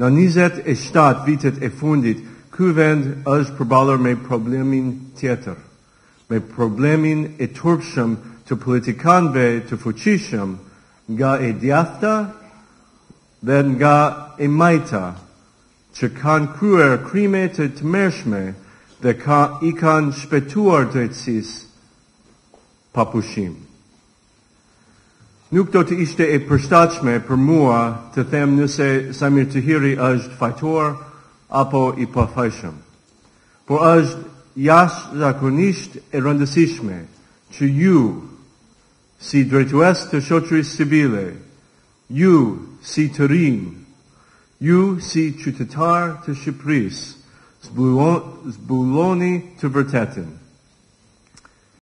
Nanizet e stat vitet e fundit, cuvend az probalar me problemin tjetër, me problemin e turpshëm të politikanve të fuqishëm, nga e djathta dhe nga e majta, që kanë kryer krime të tmerrshme dhe i kanë shpëtuar drejtësisë pa pushim. Nuk do të ishte e përshtatshme për mua të them nëse Saimir Tahiri është fajtor apo i pafajshëm, por është jashtëzakonisht e rëndësishme që ju, si drejtues të shoqërisë civile, ju si të rinj, ju si qytetar të Shqipërisë, zbuloni të vërtetën.